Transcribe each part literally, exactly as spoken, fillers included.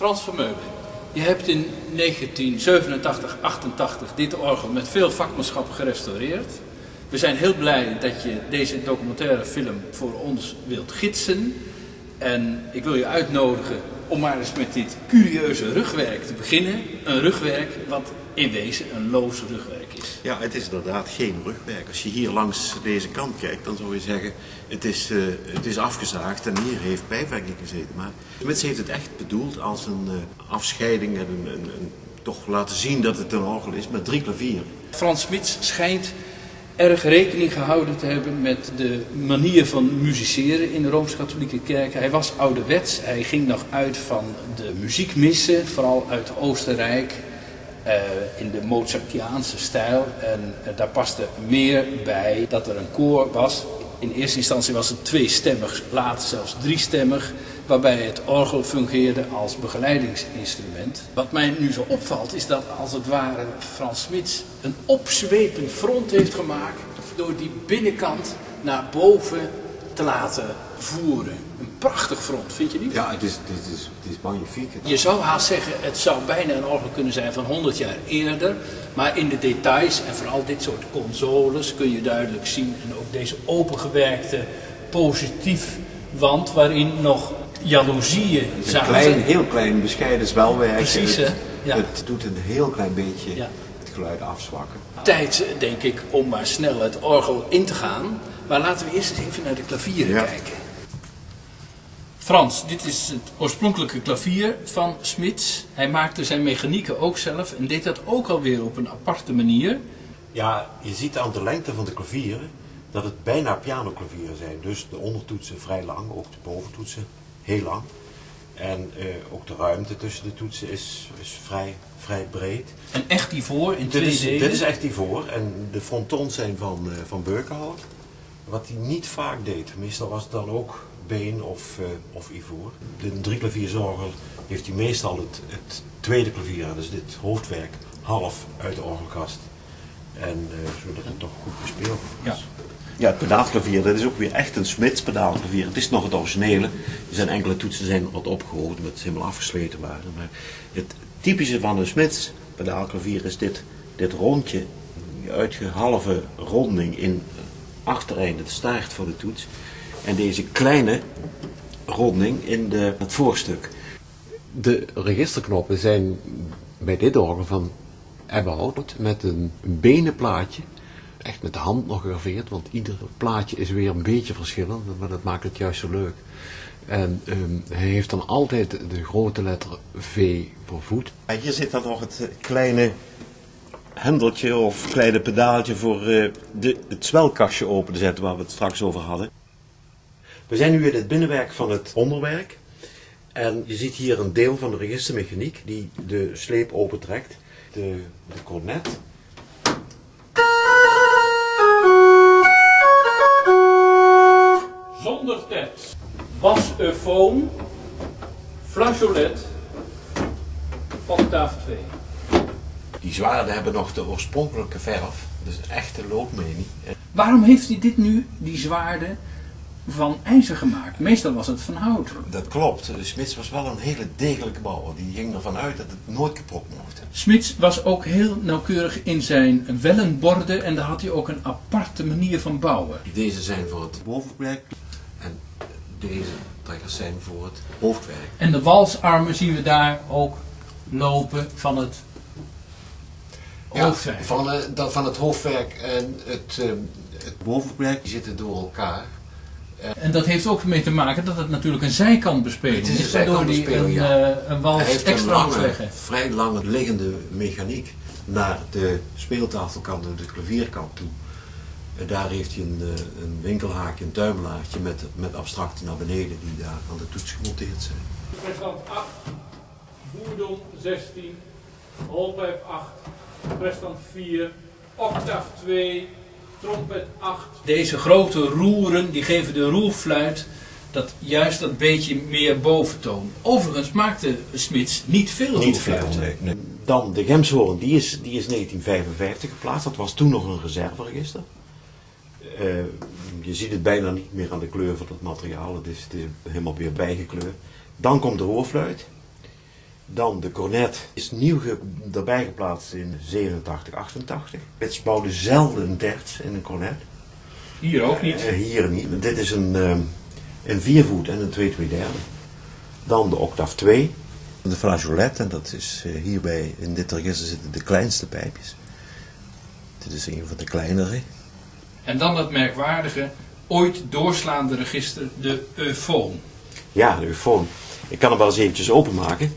Frans Vermeulen, je hebt in negentien zevenentachtig achtentachtig dit orgel met veel vakmanschap gerestaureerd. We zijn heel blij dat je deze documentaire film voor ons wilt gidsen. En ik wil je uitnodigen om maar eens met dit curieuze rugwerk te beginnen. Een rugwerk wat in wezen een loos rugwerk is. Ja, het is inderdaad geen rugwerk. Als je hier langs deze kant kijkt, dan zou je zeggen, het is, uh, het is afgezaagd en hier heeft pijpwerk niet gezeten. Maar Smits heeft het echt bedoeld als een uh, afscheiding en een, een, een, toch laten zien dat het een orgel is met drie klavieren. Frans Smits schijnt erg rekening gehouden te hebben met de manier van musiceren in de Rooms-Katholieke Kerk. Hij was ouderwets, hij ging nog uit van de muziekmissen, vooral uit Oostenrijk, uh, in de Mozartiaanse stijl. En uh, daar paste meer bij dat er een koor was. In eerste instantie was het tweestemmig, later zelfs driestemmig, waarbij het orgel fungeerde als begeleidingsinstrument. Wat mij nu zo opvalt is dat als het ware Frans Smits een opzwepend front heeft gemaakt door die binnenkant naar boven te laten voeren. Een prachtig front, vind je niet? Ja, het is, het is, het is magnifiek. Je zou haast zeggen, het zou bijna een orgel kunnen zijn van honderd jaar eerder, maar in de details en vooral dit soort consoles kun je duidelijk zien, en ook deze opengewerkte positief wand waarin nog jaloezieën zaten. Een klein, heel klein, bescheiden zwelwerk. Precies, hè? Het, ja. Het doet een heel klein beetje ja. Het geluid afzwakken. Tijd, denk ik, om maar snel het orgel in te gaan. Maar laten we eerst eens even naar de klavieren ja. kijken. Frans, dit is het oorspronkelijke klavier van Smits. Hij maakte zijn mechanieken ook zelf en deed dat ook alweer op een aparte manier. Ja, je ziet aan de lengte van de klavieren dat het bijna pianoklavieren zijn. Dus de ondertoetsen vrij lang, ook de boventoetsen heel lang. En uh, ook de ruimte tussen de toetsen is, is vrij, vrij breed. En echt ivoor in twee delen? Dit is echt ivoor en de frontons zijn van, uh, van Beukenhout. Wat hij niet vaak deed, meestal was het dan ook been of, uh, of ivoor. De drieklavierorgel heeft hij meestal het, het tweede klavier, dus dit hoofdwerk, half uit de orgelkast. En uh, zodat het toch goed bespeeld was. Ja. Ja, het pedaalklavier, dat is ook weer echt een Smits pedaalklavier. Het is nog het originele. Er zijn enkele toetsen zijn wat opgehoogd, omdat ze helemaal afgesleten waren. Maar het typische van een Smits pedaalklavier is dit, dit rondje, die uitgehalve ronding in achtereinde, de staart van de toets. En deze kleine ronding in de, het voorstuk. De registerknoppen zijn bij dit orgel van Eberhout met een benenplaatje. Echt met de hand nog gegraveerd, want ieder plaatje is weer een beetje verschillend, maar dat maakt het juist zo leuk. En um, hij heeft dan altijd de grote letter V voor voet. Ja, hier zit dan nog het kleine hendeltje of kleine pedaaltje voor uh, de, het zwelkastje open te zetten waar we het straks over hadden. We zijn nu in het binnenwerk van het onderwerk. En je ziet hier een deel van de registermechaniek die de sleep opentrekt, de, de cornet. Zonder tekst. Bas-eufoon, flageolet, octaaf twee. Die zwaarden hebben nog de oorspronkelijke verf, dus echte loodmenie. Waarom heeft hij dit nu, die zwaarden, van ijzer gemaakt? Meestal was het van hout. Dat klopt. Smits was wel een hele degelijke bouwer. Die ging ervan uit dat het nooit kapot mocht. Smits was ook heel nauwkeurig in zijn wellenborden en daar had hij ook een aparte manier van bouwen. Deze zijn voor het bovenwerk en deze trekkers zijn voor het hoofdwerk. En de walsarmen zien we daar ook lopen van het hoofdwerk. Ja, van, uh, van het hoofdwerk en het, uh, het bovenwerk zitten door elkaar. En dat heeft ook mee te maken dat het natuurlijk een zijkant bespeelt is, is waardoor hij een, ja. een wals heeft extra moet leggen. Vrij lange liggende mechaniek naar de speeltafelkant en de klavierkant toe. En daar heeft hij een, een winkelhaakje, een tuimelaartje met, met abstracten naar beneden die daar aan de toets gemonteerd zijn. Prestant acht, boerdon zestien, holpijp acht, prestant vier, octaaf twee. Trompet acht. Deze grote roeren die geven de roerfluit dat juist dat beetje meer boventoon. Overigens maakte Smits niet veel niet roerfluit. Veel, nee, nee. Dan de gemshoorn, die is, die is negentien vijfenvijftig geplaatst. Dat was toen nog een reserveregister. Uh, je ziet het bijna niet meer aan de kleur van het materiaal. Het is, het is helemaal weer bijgekleurd. Dan komt de roerfluit. Dan de cornet is nieuw erbij geplaatst in zevenentachtig, achtentachtig. Het speelde zelden een terts in een cornet. Hier ook niet? Uh, hier niet. Dit is een, uh, een viervoet en een twee twee derde. Dan de octaaf twee. De flageolet, en dat is uh, hierbij, in dit register zitten de kleinste pijpjes. Dit is een van de kleinere. En dan dat merkwaardige, ooit doorslaande register, de eufoon. Ja, de eufoon. Ik kan hem wel eens eventjes openmaken.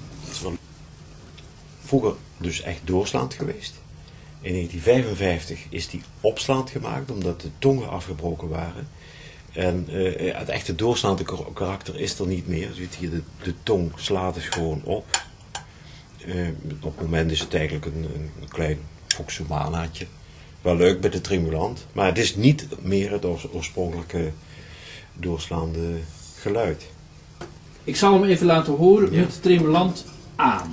Vroeger dus echt doorslaand geweest. In negentien vijfenvijftig is die opslaand gemaakt, omdat de tongen afgebroken waren. En uh, het echte doorslaande karakter is er niet meer. Je ziet hier, de, de tong slaat dus gewoon op. Uh, op het moment is het eigenlijk een, een klein foxomanaatje. Wel leuk bij de tremulant, maar het is niet meer het oorspronkelijke doorslaande geluid. Ik zal hem even laten horen, ja, met de tremulant aan.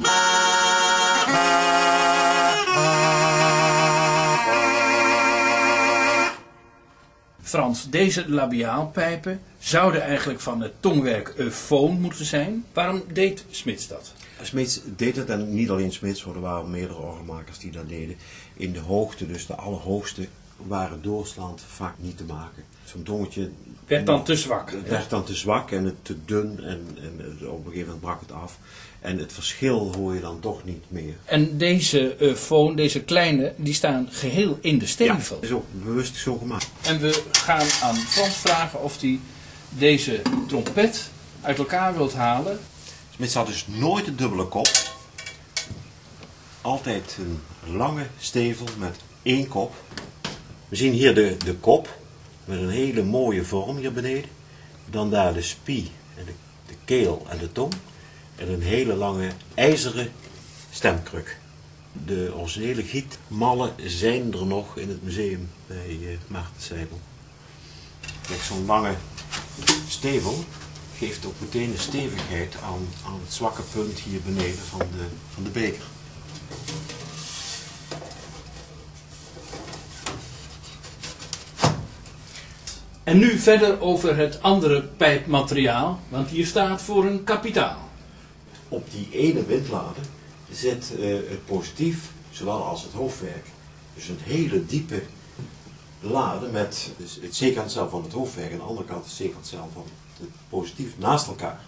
Frans, deze labiaalpijpen zouden eigenlijk van het tongwerk eufoon moeten zijn. Waarom deed Smits dat? Smits deed het, en niet alleen Smits, hoor, er waren meerdere orgelmakers die dat deden. In de hoogte, dus de allerhoogste, waren doorslaand vaak niet te maken. Zo'n tongetje werd dan te zwak. Het werd dan te zwak en het te dun, en, en op een gegeven moment brak het af. En het verschil hoor je dan toch niet meer. En deze eufoon, deze kleine, die staan geheel in de stevel. Ja, is ook bewust zo gemaakt. En we gaan aan Frans vragen of hij deze trompet uit elkaar wilt halen. Smits had dus nooit een dubbele kop. Altijd een lange stevel met één kop. We zien hier de, de kop met een hele mooie vorm hier beneden. Dan daar de spie en de, de keel en de tong. En een hele lange ijzeren stemkruk. De originele gietmallen zijn er nog in het museum bij uh, Maarten Seibel. Kijk, zo'n lange stevel geeft ook meteen de stevigheid aan, aan het zwakke punt hier beneden van de, van de beker. En nu verder over het andere pijpmateriaal, want hier staat voor een kapitaal. Op die ene windlader zit uh, het positief, zowel als het hoofdwerk. Dus een hele diepe lade met dus het secantcel van het hoofdwerk en de andere kant het secantcel van het positief naast elkaar.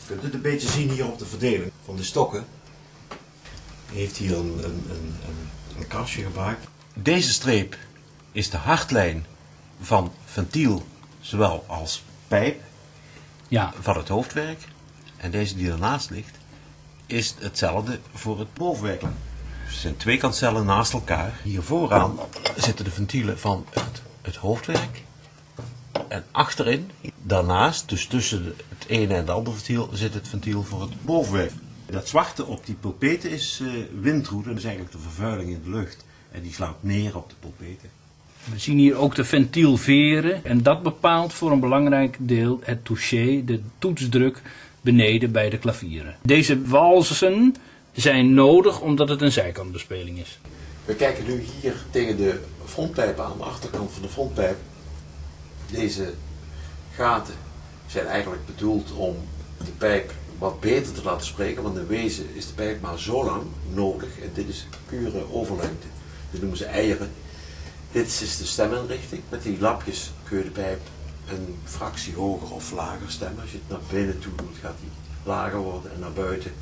Je kunt het een beetje zien hier op de verdeling van de stokken. Heeft hier een, een, een, een kastje gemaakt. Deze streep is de hartlijn van ventiel, zowel als pijp, ja, van het hoofdwerk. En deze die ernaast ligt, is hetzelfde voor het bovenwerk. Er zijn twee kantcellen naast elkaar. Hier vooraan zitten de ventielen van het, het hoofdwerk. En achterin, daarnaast, dus tussen het ene en de andere ventiel, zit het ventiel voor het bovenwerk. Dat zwarte op die pulpeten is uh, windroet. Dat is eigenlijk de vervuiling in de lucht. En die slaat neer op de pulpeten. We zien hier ook de ventielveren. En dat bepaalt voor een belangrijk deel het touché, de toetsdruk, beneden bij de klavieren. Deze walsen zijn nodig omdat het een zijkantbespeling is. We kijken nu hier tegen de frontpijp aan, de achterkant van de frontpijp. Deze gaten zijn eigenlijk bedoeld om de pijp wat beter te laten spreken, want in wezen is de pijp maar zo lang nodig. En dit is pure overlengte. Dit noemen ze eieren. Dit is de steminrichting. Met die lapjes kun je de pijp een fractie hoger of lager stemmen. Als je het naar binnen toe doet, gaat die lager worden, en naar buiten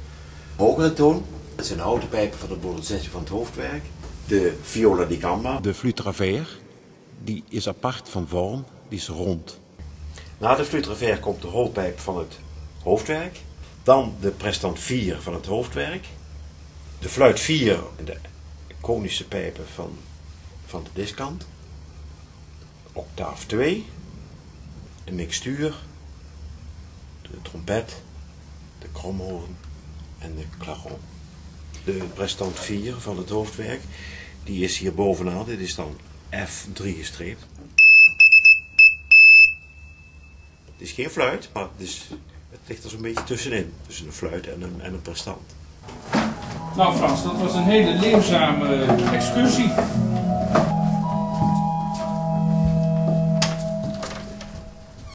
hogere toon. Dat zijn houten pijpen van de bolognese van het hoofdwerk. De viola di gamba. De flûte travers, die is apart van vorm, die is rond. Na de flûte travers komt de rolpijp van het hoofdwerk. Dan de prestant vier van het hoofdwerk. De fluit vier en de konische pijpen van, van de diskant. Octaaf twee. De mixtuur, de trompet, de kromhoorn en de claron. De prestant vier van het hoofdwerk, die is hier bovenaan, dit is dan F drie gestreept. Het is geen fluit, maar het, is, het ligt er zo'n beetje tussenin, tussen een fluit en een, en een prestant. Nou Frans, dat was een hele leerzame excursie.